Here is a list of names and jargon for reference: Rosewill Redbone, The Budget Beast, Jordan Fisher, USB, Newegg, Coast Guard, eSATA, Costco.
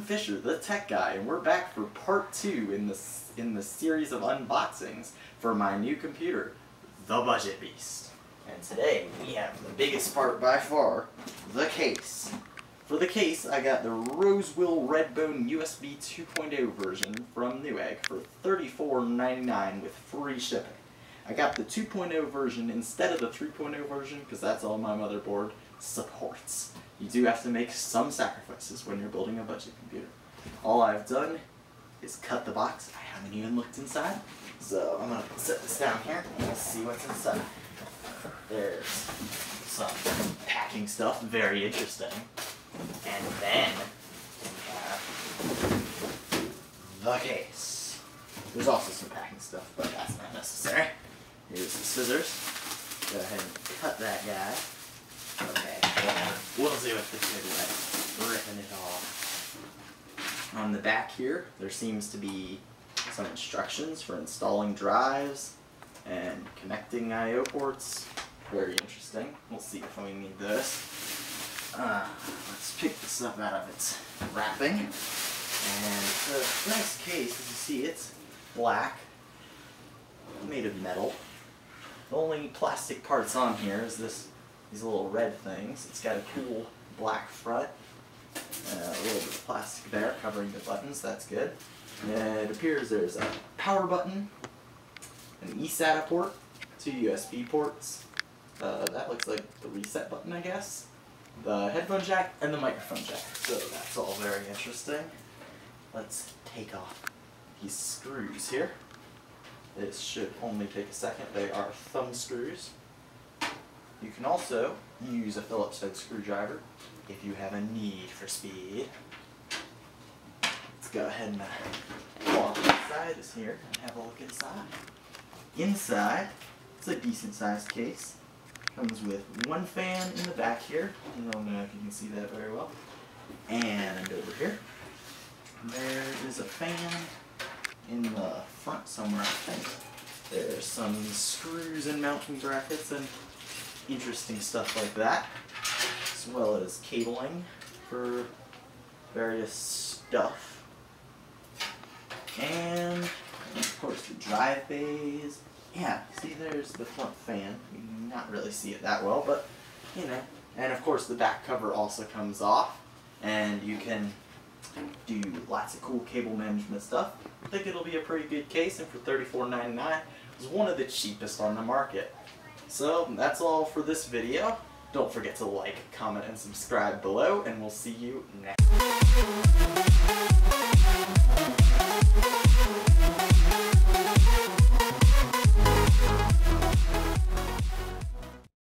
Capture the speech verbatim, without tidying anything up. Jordan Fisher, the tech guy, and we're back for part two in this in the series of unboxings for my new computer, The Budget Beast. And today we have the biggest part by far, the case. For the case, I got the Rosewill Redbone U S B two point oh version from Newegg for thirty-four ninety-nine with free shipping. I got the two point oh version instead of the three point oh version because that's all my motherboard supports. You do have to make some sacrifices when you're building a budget computer. All I've done is cut the box. I haven't even looked inside. So I'm going to set this down here and let's see what's inside. There's some packing stuff, very interesting. And then we have the case. There's also some packing stuff, but that's not necessary. Here's the scissors. Go ahead and cut that guy. Okay, well, we'll see what this is like. Ripping it off. On the back here, there seems to be some instructions for installing drives and connecting I O ports. Very interesting. We'll see if we need this. Uh, let's pick this up out of its wrapping. And the nice case, as you see, it's black, made of metal. The only plastic parts on here is this, these little red things. It's got a cool black front, uh, a little bit of plastic there covering the buttons. That's good. And it appears there's a power button, an eSATA port, two U S B ports. Uh, that looks like the reset button, I guess. The headphone jack and the microphone jack. So that's all very interesting. Let's take off these screws here. This should only take a second. They are thumb screws. You can also use a Phillips head screwdriver if you have a need for speed. Let's go ahead and walk inside this here and have a look inside. Inside, it's a decent sized case. Comes with one fan in the back here. I don't know if you can see that very well. And over here, there is a fan in the front somewhere, I think. There's some screws and mounting brackets and interesting stuff like that, as well as cabling for various stuff. And of course the drive bays. Yeah, see, there's the front fan. You can not really see it that well, but you know. And of course the back cover also comes off, and you can do lots of cool cable management stuff. I think it'll be a pretty good case, and for thirty-four ninety-nine, it was one of the cheapest on the market. So that's all for this video. Don't forget to like, comment, and subscribe below, and we'll see you next time.